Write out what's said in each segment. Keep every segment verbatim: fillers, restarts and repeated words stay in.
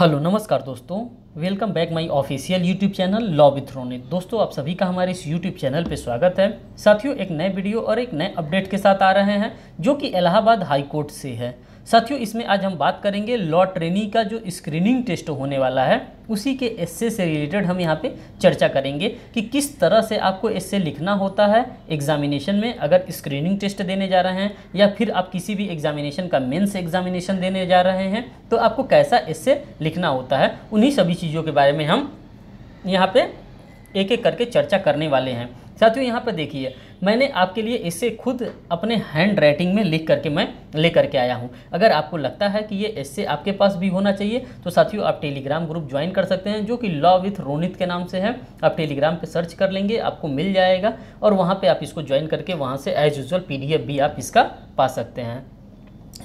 Hello नमस्कार दोस्तों, welcome back my official YouTube channel law with Ronit. दोस्तों आप सभी का हमारे इस यूट्यूब चैनल पे स्वागत है। साथियों एक नए वीडियो और एक नए अपडेट के साथ आ रहे हैं जो कि इलाहाबाद हाई कोर्ट से है। साथियों इसमें आज हम बात करेंगे लॉ ट्रेनी का जो स्क्रीनिंग टेस्ट होने वाला है उसी के एस्से से रिलेटेड हम यहाँ पे चर्चा करेंगे कि किस तरह से आपको एस्से लिखना होता है एग्जामिनेशन में, अगर स्क्रीनिंग टेस्ट देने जा रहे हैं या फिर आप किसी भी एग्जामिनेशन का मेंस एग्जामिनेशन देने जा रहे हैं तो आपको कैसा एस्से लिखना होता है। उन्हीं सभी चीज़ों के बारे में हम यहाँ पे एक एक करके चर्चा करने वाले हैं। साथियों यहाँ पर देखिए, मैंने आपके लिए एस्से खुद अपने हैंड राइटिंग में लिख करके मैं ले करके आया हूँ। अगर आपको लगता है कि ये एस्से आपके पास भी होना चाहिए तो साथियों आप टेलीग्राम ग्रुप ज्वाइन कर सकते हैं जो कि लॉ विथ रोनित के नाम से है। आप टेलीग्राम पे सर्च कर लेंगे, आपको मिल जाएगा और वहाँ पे आप इसको ज्वाइन करके वहाँ से as usual P D F भी आप इसका पा सकते हैं।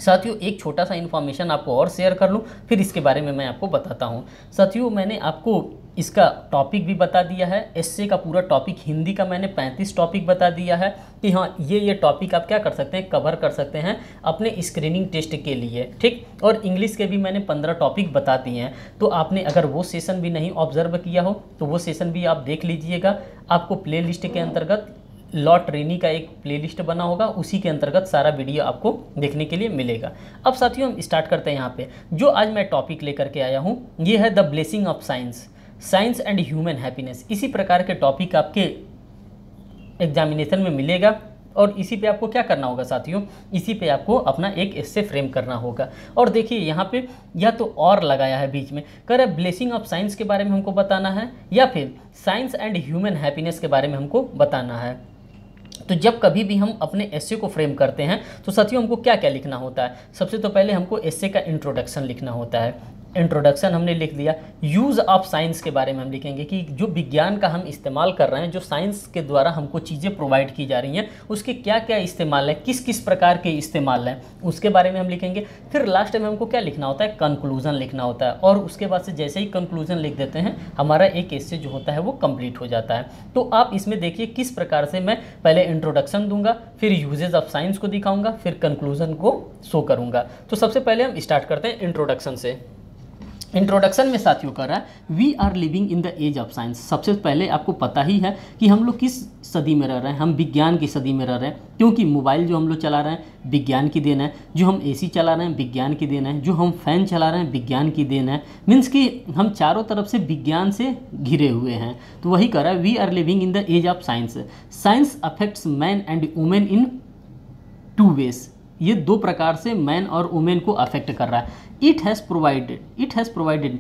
साथियों एक छोटा सा इन्फॉर्मेशन आपको और शेयर कर लूँ, फिर इसके बारे में मैं आपको बताता हूँ। साथियों मैंने आपको इसका टॉपिक भी बता दिया है, एस्से का पूरा टॉपिक हिंदी का मैंने पैंतीस टॉपिक बता दिया है कि हाँ ये ये टॉपिक आप क्या कर सकते हैं, कवर कर सकते हैं अपने स्क्रीनिंग टेस्ट के लिए, ठीक। और इंग्लिश के भी मैंने पंद्रह टॉपिक बता दिए हैं, तो आपने अगर वो सेशन भी नहीं ऑब्जर्व किया हो तो वो सेशन भी आप देख लीजिएगा। आपको प्ले लिस्ट के अंतर्गत लॉ ट्रेनी का एक प्लेलिस्ट बना होगा, उसी के अंतर्गत सारा वीडियो आपको देखने के लिए मिलेगा। अब साथियों हम स्टार्ट करते हैं। यहाँ पे जो आज मैं टॉपिक लेकर के आया हूँ ये है the blessing of science, science and human happiness. इसी प्रकार के टॉपिक आपके एग्जामिनेशन में मिलेगा और इसी पे आपको क्या करना होगा साथियों, इसी पे आपको अपना एक एस्से फ्रेम करना होगा। और देखिए यहाँ पे या तो और लगाया है बीच में, कर ब्लेसिंग ऑफ साइंस के बारे में हमको बताना है या फिर साइंस एंड ह्यूमन हैप्पीनेस के बारे में हमको बताना है। तो जब कभी भी हम अपने एस्से को फ्रेम करते हैं तो साथियों हमको क्या क्या लिखना होता है। सबसे तो पहले हमको एस्से का इंट्रोडक्शन लिखना होता है। इंट्रोडक्शन हमने लिख दिया। यूज़ ऑफ साइंस के बारे में हम लिखेंगे कि जो विज्ञान का हम इस्तेमाल कर रहे हैं, जो साइंस के द्वारा हमको चीज़ें प्रोवाइड की जा रही हैं उसके क्या क्या इस्तेमाल है, किस किस प्रकार के इस्तेमाल हैं उसके बारे में हम लिखेंगे। फिर लास्ट में हमको क्या लिखना होता है, कंक्लूजन लिखना होता है। और उसके बाद से जैसे ही कंक्लूजन लिख देते हैं हमारा एक एस्से जो होता है वो कंप्लीट हो जाता है। तो आप इसमें देखिए किस प्रकार से मैं पहले इंट्रोडक्शन दूंगा, फिर यूजेज ऑफ साइंस को दिखाऊँगा, फिर कंक्लूजन को शो करूँगा। तो सबसे पहले हम स्टार्ट करते हैं इंट्रोडक्शन से। इंट्रोडक्शन में साथियों कर रहा है we are living in the age of science. सबसे पहले आपको पता ही है कि हम लोग किस सदी में रह रहे हैं, हम विज्ञान की सदी में रह रहे हैं। क्योंकि मोबाइल जो हम लोग चला रहे हैं विज्ञान की देन है, जो हम एसी चला रहे हैं विज्ञान की देन है, जो हम फैन चला रहे हैं विज्ञान की देन है। मीन्स कि हम चारों तरफ से विज्ञान से घिरे हुए हैं। तो वही कर रहा है we are living in the age of science. Science affects man and women in two ways. ये दो प्रकार से मैन और वुमेन को अफेक्ट कर रहा है। It has provided it has provided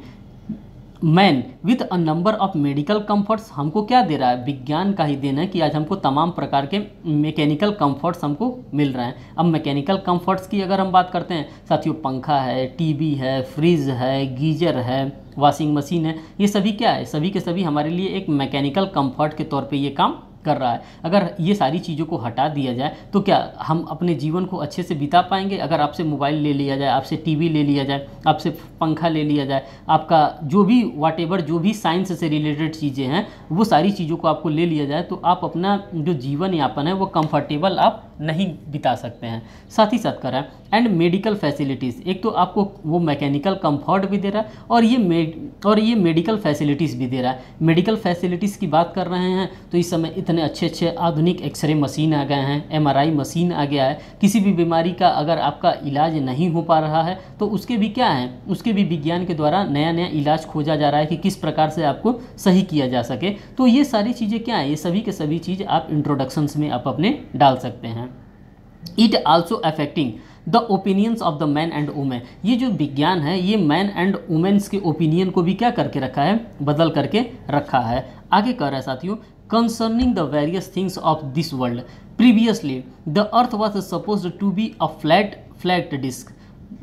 man with a number of medical comforts. हमको क्या दे रहा है, विज्ञान का ही देन है कि आज हमको तमाम प्रकार के मैकेनिकल कंफर्ट्स हमको मिल रहे हैं। अब मैकेनिकल कंफर्ट्स की अगर हम बात करते हैं साथियों, पंखा है, टीवी है, फ्रिज है, गीजर है, वॉशिंग मशीन है, ये सभी क्या है, सभी के सभी हमारे लिए एक मैकेनिकल कंफर्ट के तौर पे ये काम कर रहा है। अगर ये सारी चीज़ों को हटा दिया जाए तो क्या हम अपने जीवन को अच्छे से बिता पाएंगे। अगर आपसे मोबाइल ले लिया जाए, आपसे टीवी ले लिया जाए, आपसे पंखा ले लिया जाए, आपका जो भी वाट एवर जो भी साइंस से रिलेटेड चीज़ें हैं वो सारी चीज़ों को आपको ले लिया जाए तो आप अपना जो जीवन यापन है वो कंफर्टेबल आप नहीं बिता सकते हैं। साथ ही साथ कर रहा है एंड मेडिकल फैसिलिटीज़। एक तो आपको वो मैकेनिकल कंफर्ट भी दे रहा है और ये मेड और ये मेडिकल फैसिलिटीज़ भी दे रहा है। मेडिकल फैसिलिटीज़ की बात कर रहे हैं तो इस समय इतने अच्छे अच्छे आधुनिक एक्सरे मशीन आ गए हैं, एमआरआई मशीन आ गया है। किसी भी बीमारी का अगर आपका इलाज नहीं हो पा रहा है तो उसके भी क्या है, उसके भी विज्ञान के द्वारा नया नया इलाज खोजा जा रहा है कि किस प्रकार से आपको सही किया जा सके। तो ये सारी चीज़ें क्या है, ये सभी के सभी चीज़ आप इंट्रोडक्शंस में आप अपने डाल सकते हैं। It also affecting the opinions of the man and women. ये जो विज्ञान है ये मैन एंड वुमेन्स के ओपिनियन को भी क्या करके रखा है, बदल करके रखा है। आगे कह रहा है साथियों concerning the various things of this world. Previously the earth was suppose to be a flat flat disc.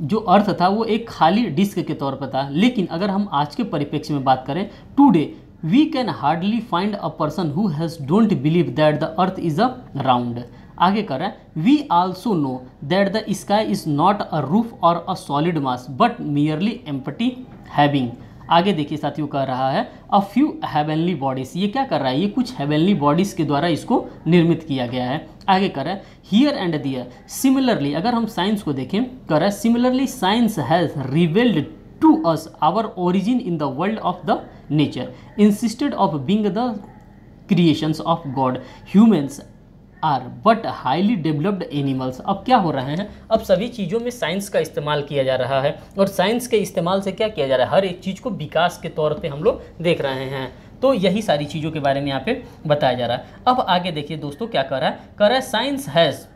जो अर्थ था वो एक खाली डिस्क के तौर पर था, लेकिन अगर हम आज के परिप्रेक्ष्य में बात करें today we can hardly find a person who has don't believe that the earth is a round. आगे कर रहा है we also know that the sky is not a roof और a solid mass but merely empty having. आगे देखिए साथियों कह रहा है अ फ्यू हेवनली बॉडीज। ये क्या कर रहा है, ये कुछ हेवनली बॉडीज़ के द्वारा इसको निर्मित किया गया है। आगे कर रहा है हियर एंड दियर। सिमिलरली अगर हम साइंस को देखें कर रहा है similarly science has revealed to us our origin in the world of the nature, insisted of being the creations of God. Humans are but highly developed animals. अब क्या हो रहा है, अब सभी चीज़ों में साइंस का इस्तेमाल किया जा रहा है, और साइंस के इस्तेमाल से क्या किया जा रहा है, हर एक चीज़ को विकास के तौर पे हम लोग देख रहे हैं। तो यही सारी चीज़ों के बारे में यहाँ पे बताया जा रहा है। अब आगे देखिए दोस्तों क्या कर रहा है, कर रहा है science has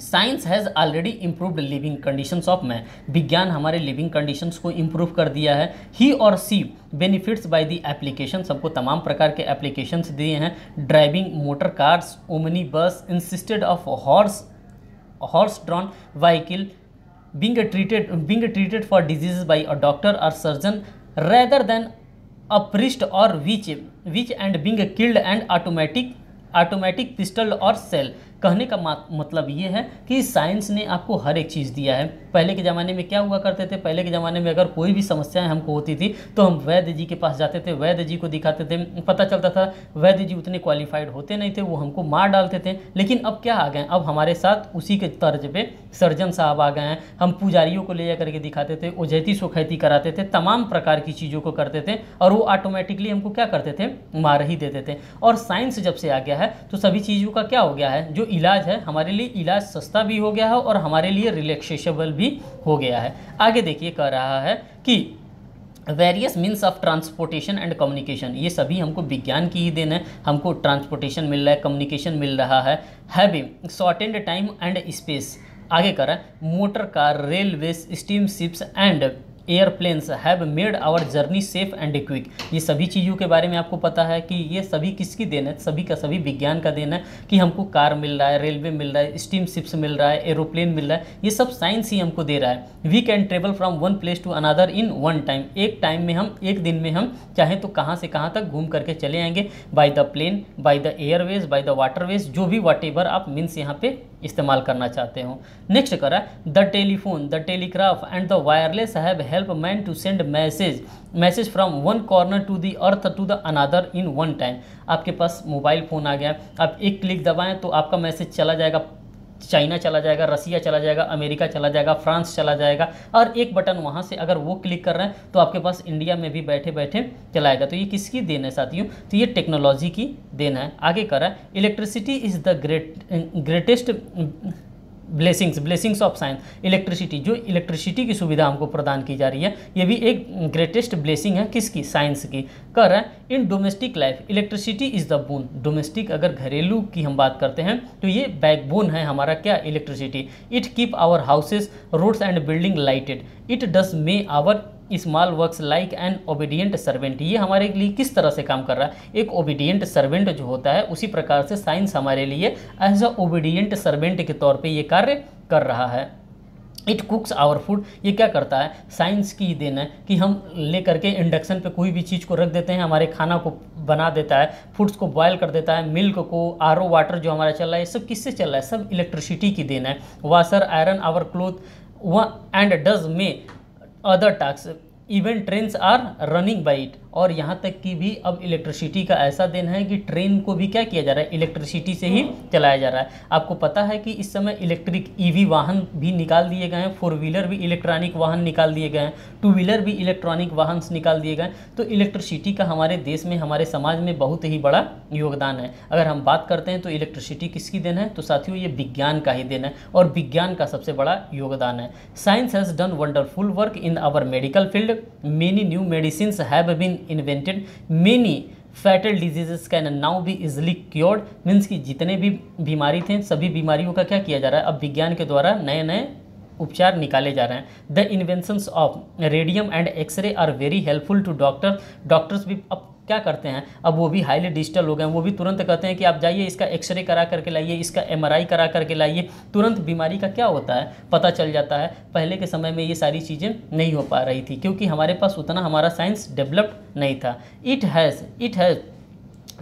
science has already improved living conditions of man, विज्ञान हमारे लिविंग कंडीशंस को इम्प्रूव कर दिया है। ही और सी बेनिफिट्स बाय दी एप्लीकेशन, सबको तमाम प्रकार के एप्लीकेशंस दिए हैं। ड्राइविंग मोटर कार्स, ओमनी बस, insisted of horse horse drawn vehicle, being treated being treated for disease by a doctor और surgeon rather than a priest और witch witch and being killed and automatic automatic pistol और cell. कहने का मतलब ये है कि साइंस ने आपको हर एक चीज़ दिया है। पहले के ज़माने में क्या हुआ करते थे, पहले के ज़माने में अगर कोई भी समस्याएं हमको होती थी तो हम वैद्य जी के पास जाते थे, वैद्य जी को दिखाते थे, पता चलता था वैद्य जी उतने क्वालिफाइड होते नहीं थे, वो हमको मार डालते थे। लेकिन अब क्या आ गए, अब हमारे साथ उसी के तर्ज पे सर्जन साहब आ गए हैं। हम पुजारियों को ले जा करके दिखाते थे, ओझैती सुखैती कराते थे, तमाम प्रकार की चीज़ों को करते थे, और वो ऑटोमेटिकली हमको क्या करते थे, मार ही देते थे। और साइंस जब से आ गया है तो सभी चीज़ों का क्या हो गया है, जो इलाज है हमारे लिए इलाज सस्ता भी हो गया है और हमारे लिए रिलैक्सेशबल भी हो गया है। आगे देखिए कह रहा है कि various means of transportation and communication, ये सभी हमको विज्ञान की ही देन है। हमको ट्रांसपोर्टेशन मिल रहा है, कम्युनिकेशन मिल रहा है। Having shortened time and space, आगे कह रहा है motor car, railway, steamships and airplanes have made our journey safe and quick. ये सभी चीज़ों के बारे में आपको पता है कि ये सभी किसकी देन है, सभी का सभी विज्ञान का देन है कि हमको कार मिल रहा है, रेलवे मिल रहा है, स्टीमशिप्स मिल रहा है, एरोप्लेन मिल रहा है, ये सब साइंस ही हमको दे रहा है। We can travel from one place to another in one time, एक टाइम में हम एक दिन में हम चाहें तो कहाँ से कहाँ तक घूम करके चले आएंगे, by the plane, by the airways, by the waterways, जो भी वाट एवर आप मीन्स यहाँ पे इस्तेमाल करना चाहते हो। नेक्स्ट करा the telephone, the telegraph and the wireless have help man to send message message from one corner to the earth to the another in one time. आपके पास मोबाइल फ़ोन आ गया, आप एक क्लिक दबाएं तो आपका मैसेज चला जाएगा, चाइना चला जाएगा, रसिया चला जाएगा, अमेरिका चला जाएगा, फ्रांस चला जाएगा, और एक बटन वहाँ से अगर वो क्लिक कर रहे हैं तो आपके पास इंडिया में भी बैठे बैठे चलाएगा। तो ये किसकी देन है साथियों, तो ये टेक्नोलॉजी की देन है। आगे कर रहा है electricity is the great greatest blessings blessings of science. Electricity, जो इलेक्ट्रिसिटी की सुविधा हमको प्रदान की जा रही है, ये भी एक ग्रेटेस्ट ब्लेसिंग है किसकी, साइंस की। कर रहा है in domestic life electricity is the bone, domestic अगर घरेलू की हम बात करते हैं तो ये बैकबोन है हमारा क्या, electricity. It keep our houses, roads and building lighted. It does may our small works like an obedient servant, ये हमारे लिए किस तरह से काम कर रहा है, एक ओबीडियंट सर्वेंट जो होता है, उसी प्रकार से साइंस हमारे लिए एज अ ओबीडियंट सर्वेंट के तौर पे ये कार्य कर रहा है। इट कुक्स आवर फूड, ये क्या करता है, साइंस की देन है कि हम ले करके इंडक्शन पे कोई भी चीज़ को रख देते हैं, हमारे खाना को बना देता है, फूड्स को बॉयल कर देता है, मिल्क को, आर ओ वाटर जो हमारा चल रहा है, ये सब किससे चल रहा है, सब इलेक्ट्रिसिटी की देन है। वाशर आयरन आवर क्लोथ व and does may other task, even trains are running by it. और यहाँ तक कि भी अब इलेक्ट्रिसिटी का ऐसा दिन है कि ट्रेन को भी क्या किया जा रहा है, इलेक्ट्रिसिटी से ही चलाया जा रहा है। आपको पता है कि इस समय इलेक्ट्रिक ईवी वाहन भी निकाल दिए गए हैं, फोर व्हीलर भी इलेक्ट्रॉनिक वाहन निकाल दिए गए हैं, टू व्हीलर भी इलेक्ट्रॉनिक वाहन निकाल दिए गए। तो इलेक्ट्रिसिटी का हमारे देश में, हमारे समाज में बहुत ही बड़ा योगदान है। अगर हम बात करते हैं तो इलेक्ट्रिसिटी किसकी देन है, तो साथियों ये विज्ञान का ही देन है, और विज्ञान का सबसे बड़ा योगदान है। Science has done wonderful work in our medical field, many new medicines have been invented, many fatal diseases can now be easily cured। Means कि जितने भी बीमारी थे सभी बीमारियों का क्या किया जा रहा है, अब विज्ञान के द्वारा नए नए उपचार निकाले जा रहे हैं। The inventions of radium and x ray are very helpful to doctor, doctors भी अब क्या करते हैं, अब वो भी हाईली डिजिटल हो गए हैं, वो भी तुरंत कहते हैं कि आप जाइए इसका एक्सरे करा करके लाइए, इसका एमआरआई करा करके लाइए, तुरंत बीमारी का क्या होता है पता चल जाता है। पहले के समय में ये सारी चीज़ें नहीं हो पा रही थी क्योंकि हमारे पास उतना हमारा साइंस डेवलप्ड नहीं था। It has it has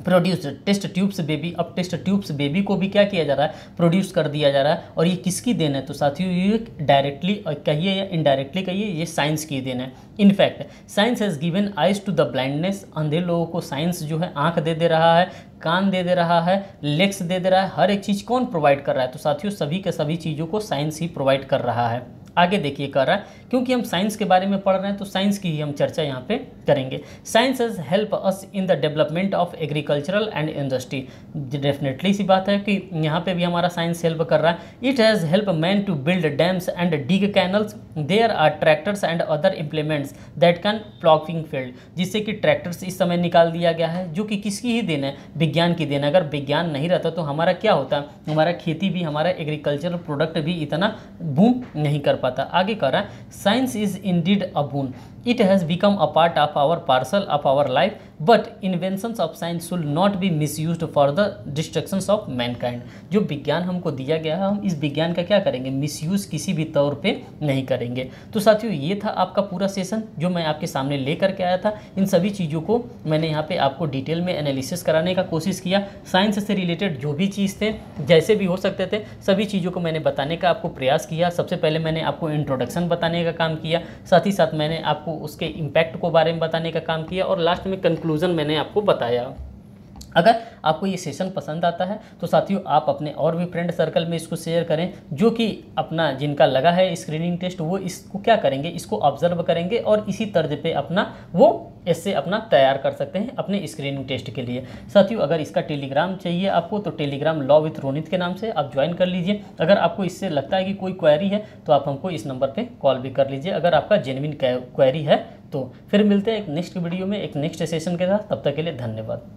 produce test tubes baby, अब टेस्ट ट्यूब्स बेबी को भी क्या किया जा रहा है, प्रोड्यूस कर दिया जा रहा है। और ये किसकी देन है, तो साथियों ये डायरेक्टली कहिए या इनडायरेक्टली कहिए ये साइंस की देन है। In fact science has given eyes to the blindness, अंधे लोगों को साइंस जो है आँख दे दे रहा है, कान दे दे रहा है, लेग्स दे दे रहा है, हर एक चीज़ कौन प्रोवाइड कर रहा है, तो साथियों सभी के सभी चीज़ों को साइंस ही प्रोवाइड कर रहा है। आगे देखिए कह रहा है क्योंकि हम साइंस के बारे में पढ़ रहे हैं तो साइंस की ही हम चर्चा यहाँ पे करेंगे। Science has help us in the development of agricultural and industry, definitely सी बात है कि यहाँ पे भी हमारा साइंस हेल्प कर रहा है। It has help man to build dams and dig canals, there are tractors and other implements that can ploughing field, जिससे कि ट्रैक्टर्स इस समय निकाल दिया गया है जो कि किसकी ही देन है, विज्ञान की देन। अगर विज्ञान नहीं रहता तो हमारा क्या होता, हमारा खेती भी, हमारा एग्रीकल्चरल प्रोडक्ट भी इतना बूम नहीं कर पाता। आगे कह रहा है science is indeed a boon, it has become a part of our parcel of our life, but inventions of science should not be misused for the destructions of mankind. जो विज्ञान हमको दिया गया है हम इस विज्ञान का क्या करेंगे, मिसयूज़ किसी भी तौर पे नहीं करेंगे। तो साथियों ये था आपका पूरा सेशन जो मैं आपके सामने ले करके आया था। इन सभी चीज़ों को मैंने यहाँ पे आपको डिटेल में एनालिसिस कराने का कोशिश किया, साइंस से रिलेटेड जो भी चीज़ थे जैसे भी हो सकते थे सभी चीज़ों को मैंने बताने का आपको प्रयास किया। सबसे पहले मैंने आपको इंट्रोडक्शन बताने का काम किया, साथ ही साथ मैंने आपको उसके इम्पैक्ट को बारे में बताने का काम किया और लास्ट में कंक्लूजन मैंने आपको बताया। अगर आपको ये सेशन पसंद आता है तो साथियों आप अपने और भी फ्रेंड सर्कल में इसको शेयर करें, जो कि अपना जिनका लगा है स्क्रीनिंग टेस्ट वो इसको क्या करेंगे, इसको ऑब्जर्व करेंगे और इसी तर्ज पे अपना वो इससे अपना तैयार कर सकते हैं अपने स्क्रीनिंग टेस्ट के लिए। साथियों अगर इसका टेलीग्राम चाहिए आपको तो टेलीग्राम लॉ विथ रोनित के नाम से आप ज्वाइन कर लीजिए। अगर आपको इससे लगता है कि कोई क्वेरी है तो आप हमको इस नंबर पर कॉल भी कर लीजिए अगर आपका जेन्युइन क्वेरी है तो। फिर मिलते हैं एक नेक्स्ट वीडियो में एक नेक्स्ट सेशन के साथ, तब तक के लिए धन्यवाद।